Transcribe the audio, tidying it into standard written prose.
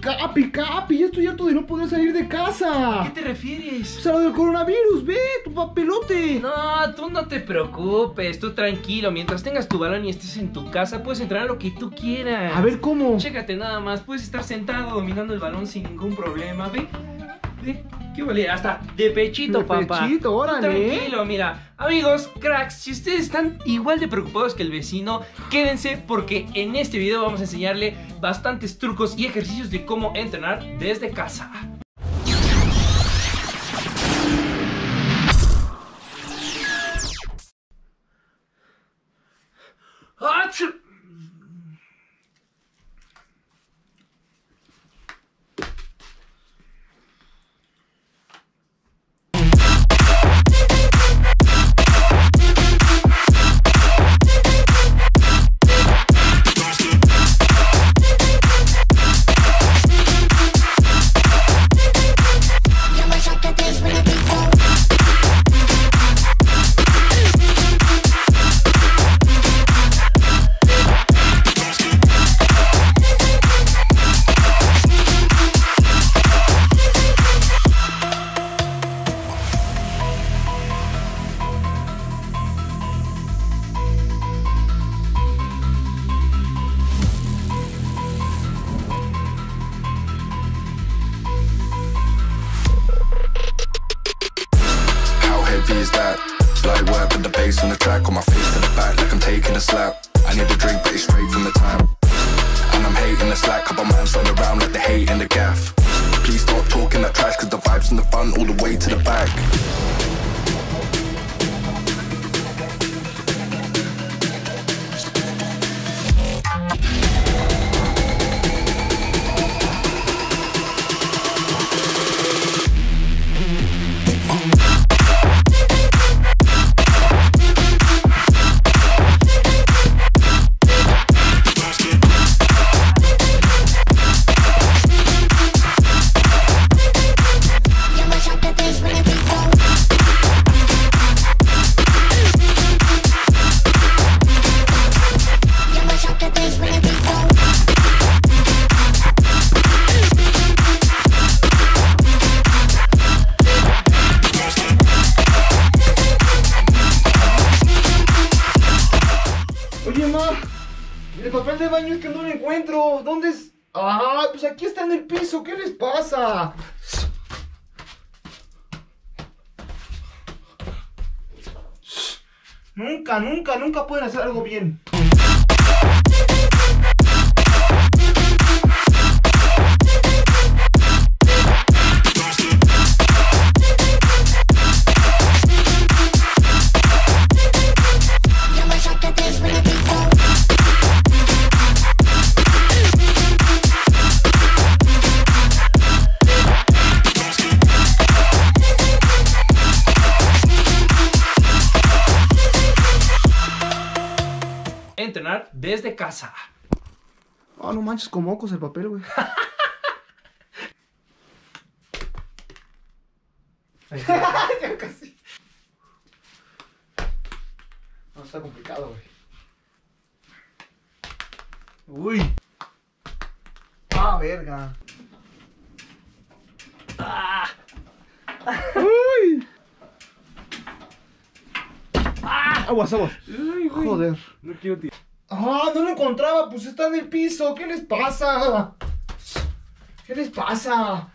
Capi, ya estoy harto de no poder salir de casa. ¿A qué te refieres? Pues a lo del coronavirus, ve, tu papelote. No, tú no te preocupes, tú tranquilo. Mientras tengas tu balón y estés en tu casa, puedes entrar a lo que tú quieras. A ver, ¿cómo? Chécate nada más, puedes estar sentado dominando el balón sin ningún problema, ve. Ve, qué vale, hasta de pechito, papá. De pechito, órale. Tranquilo, mira. Amigos, cracks, si ustedes están igual de preocupados que el vecino, quédense porque en este video vamos a enseñarle bastantes trucos y ejercicios de cómo entrenar desde casa. ¡Achú! ¿Qué les pasa? Nunca pueden hacer algo bien. Desde casa. Ah, oh, no manches, con mocos el papel, güey. Ya casi. No, está complicado, güey. Uy. Ah, verga. Ah. Uy. Ah. Aguas. Uy, güey. Joder. No quiero tirar. Ah, no lo encontraba, pues está en el piso. ¿Qué les pasa? ¿Qué les pasa?